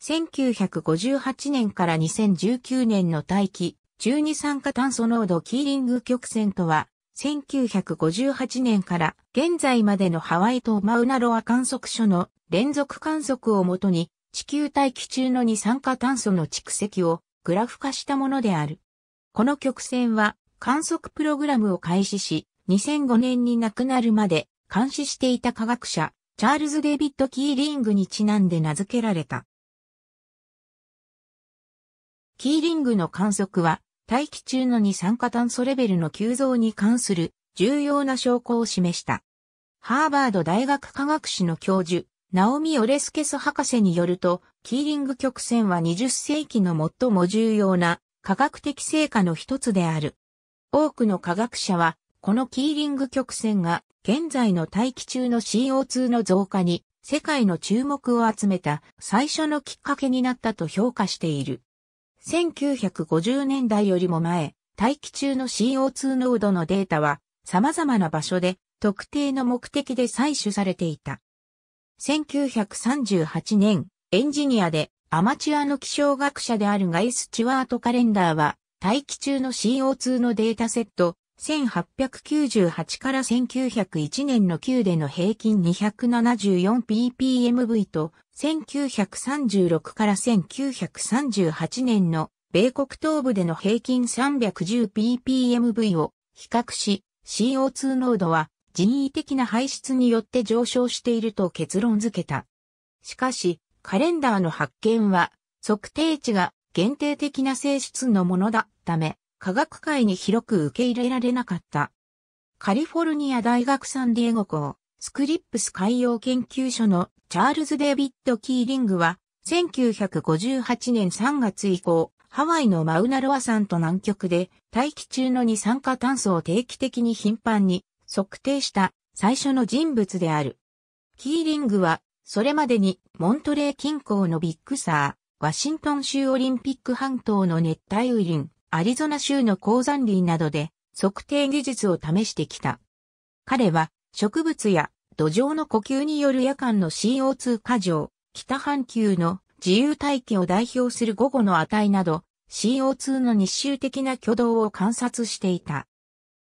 1958年から2019年の大気12酸化炭素濃度キーリング曲線とは、1958年から現在までのハワイ島マウナロア観測所の連続観測をもとに、地球大気中の二酸化炭素の蓄積をグラフ化したものである。この曲線は観測プログラムを開始し、2005年に亡くなるまで監視していた科学者、チャールズ・デイビッド・キーリングにちなんで名付けられた。キーリングの観測は、大気中の二酸化炭素レベルの急増に関する重要な証拠を示した。ハーバード大学科学史の教授、ナオミ・オレスケス博士によると、キーリング曲線は20世紀の最も重要な科学的成果の一つである。多くの科学者は、このキーリング曲線が現在の大気中の CO2 の増加に世界の注目を集めた最初のきっかけになったと評価している。1950年代よりも前、大気中の CO2 濃度のデータは様々な場所で特定の目的で採取されていた。1938年、エンジニアでアマチュアの気象学者であるガイ・スチュワート・カレンダーは、大気中の CO2 のデータセット、1898から1901年の9での平均 274ppmv と、1936から1938年の米国東部での平均 310ppmv を比較し、CO2 濃度は人為的な排出によって上昇していると結論付けた。しかし、カレンダーの発見は測定値が限定的な性質のものだったため、科学界に広く受け入れられなかった。カリフォルニア大学サンディエゴ校、スクリップス海洋研究所のチャールズ・デイビッド・キーリングは、1958年3月以降、ハワイのマウナロア山と南極で、大気中の二酸化炭素を定期的に頻繁に測定した最初の人物である。キーリングは、それまでにモントレー近郊のビッグサー、ワシントン州オリンピック半島の熱帯雨林、アリゾナ州の高山林などで測定技術を試してきた。彼は、植物や土壌の呼吸による夜間の CO2 過剰、北半球の自由大気を代表する午後の値など、CO2 の日周的な挙動を観察していた。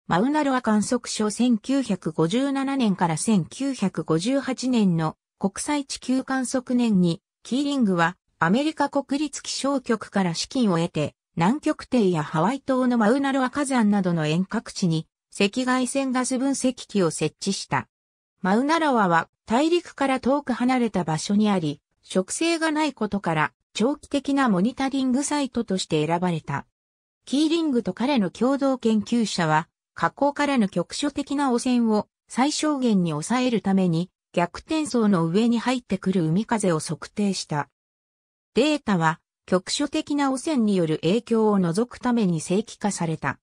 マウナロア観測所1957年から1958年の国際地球観測年に、キーリングはアメリカ国立気象局から資金を得て、南極点やハワイ島のマウナロア火山などの遠隔地に赤外線ガス分析機を設置した。マウナロアは大陸から遠く離れた場所にあり、植生がないことから長期的なモニタリングサイトとして選ばれた。キーリングと彼の共同研究者は、火口からの局所的な汚染を最小限に抑えるために逆転層の上に入ってくる海風を測定した。データは、局所的な汚染による影響を除くために正規化された。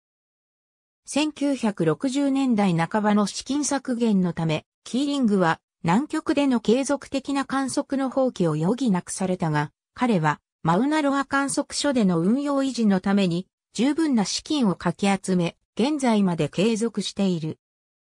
1960年代半ばの資金削減のため、キーリングは南極での継続的な観測の放棄を余儀なくされたが、彼はマウナロア観測所での運用維持のために十分な資金をかき集め、現在まで継続している。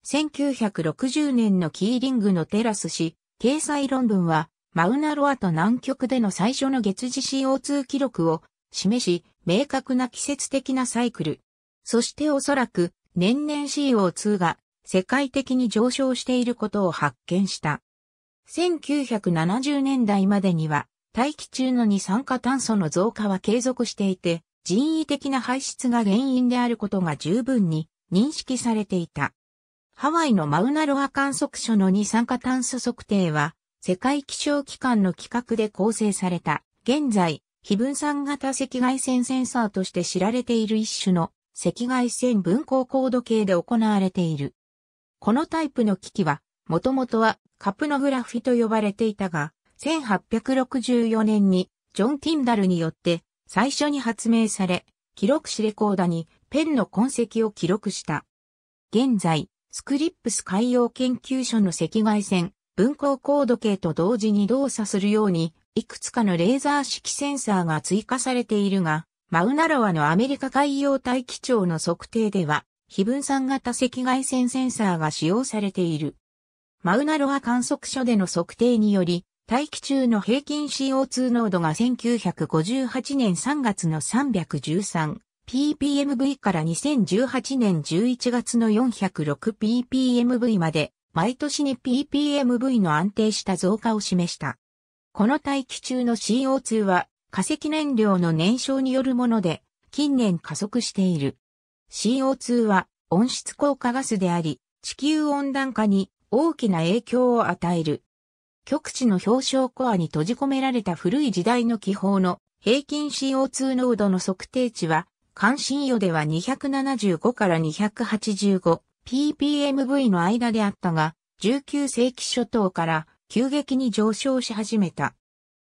1960年のキーリングのテラス誌、掲載論文は、マウナロアと南極での最初の月次 CO2 記録を示し、明確な季節的なサイクル。そしておそらく年々 CO2 が世界的に上昇していることを発見した。1970年代までには大気中の二酸化炭素の増加は継続していて、人為的な排出が原因であることが十分に認識されていた。ハワイのマウナロア観測所の二酸化炭素測定は、世界気象機関の規格で構成された、現在、非分散型赤外線センサーとして知られている一種の赤外線分光高度計で行われている。このタイプの機器は、もともとはカプノグラフィと呼ばれていたが、1864年にジョン・ティンダルによって最初に発明され、記録紙レコーダにペンの痕跡を記録した。現在、スクリップス海洋研究所の赤外線、分光高度計と同時に動作するように、いくつかのレーザー式センサーが追加されているが、マウナロアのアメリカ海洋大気庁の測定では、非分散型赤外線センサーが使用されている。マウナロア観測所での測定により、大気中の平均 CO2 濃度が1958年3月の 313ppmv から2018年11月の 406ppmv まで、毎年に ppmv の安定した増加を示した。この大気中の CO2 は化石燃料の燃焼によるもので、近年加速している。CO2 は温室効果ガスであり、地球温暖化に大きな影響を与える。極地の氷床コアに閉じ込められた古い時代の気泡の平均 CO2 濃度の測定値は、関心予では275から285 ppmv の間であったが、19世紀初頭から急激に上昇し始めた。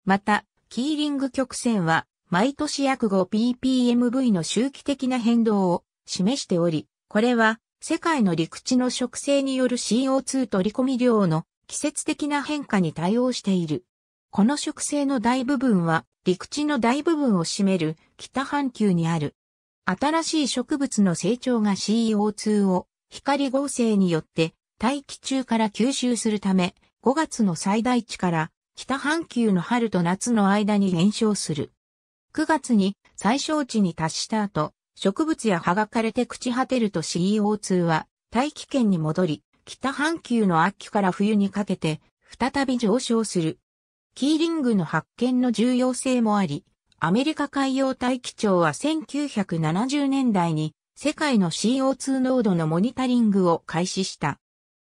また、キーリング曲線は、毎年約 5ppmv の周期的な変動を示しており、これは世界の陸地の植生による CO2 取り込み量の季節的な変化に対応している。この植生の大部分は陸地の大部分を占める北半球にある。新しい植物の成長が CO2 を光合成によって大気中から吸収するため、5月の最大値から北半球の春と夏の間に減少する。9月に最小値に達した後、植物や葉が枯れて朽ち果てると CO2 は大気圏に戻り、北半球の秋から冬にかけて再び上昇する。キーリングの発見の重要性もあり、アメリカ海洋大気庁は1970年代に世界の CO2 濃度のモニタリングを開始した。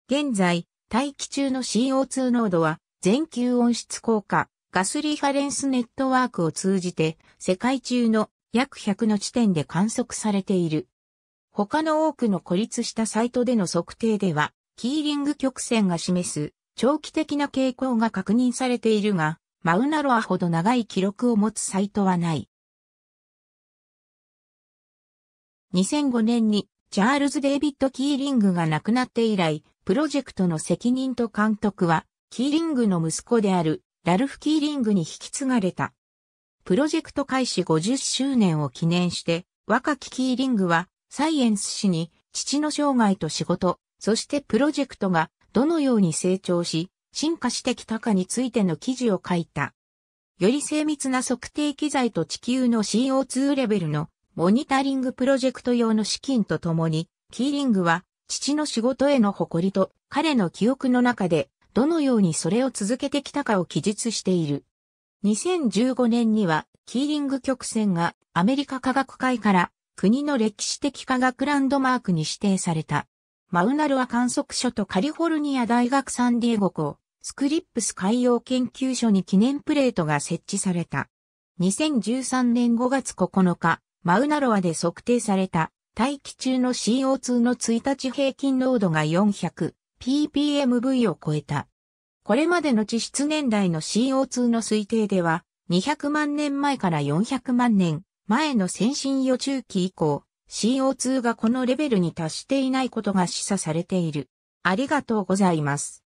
現在、大気中の CO2 濃度は全球温室効果ガスリファレンスネットワークを通じて世界中の約100の地点で観測されている。他の多くの孤立したサイトでの測定では、キーリング曲線が示す長期的な傾向が確認されているが、マウナロアほど長い記録を持つサイトはない。2005年にチャールズ・デイビッド・キーリングが亡くなって以来、プロジェクトの責任と監督は、キーリングの息子である、ラルフ・キーリングに引き継がれた。プロジェクト開始50周年を記念して、若きキーリングは、サイエンス誌に、父の生涯と仕事、そしてプロジェクトがどのように成長し、進化してきたかについての記事を書いた。より精密な測定機材と地球の CO2 レベルのモニタリングプロジェクト用の資金とともに、キーリングは、父の仕事への誇りと、彼の記憶の中で、どのようにそれを続けてきたかを記述している。2015年には、キーリング曲線がアメリカ科学会から国の歴史的科学ランドマークに指定された。マウナロア観測所とカリフォルニア大学サンディエゴ校、スクリップス海洋研究所に記念プレートが設置された。2013年5月9日、マウナロアで測定された大気中の CO2 の1日平均濃度が400。ppmv を超えた。これまでの地質年代の CO2 の推定では、200万年前から400万年前の先進予中期以降、CO2 がこのレベルに達していないことが示唆されている。ありがとうございます。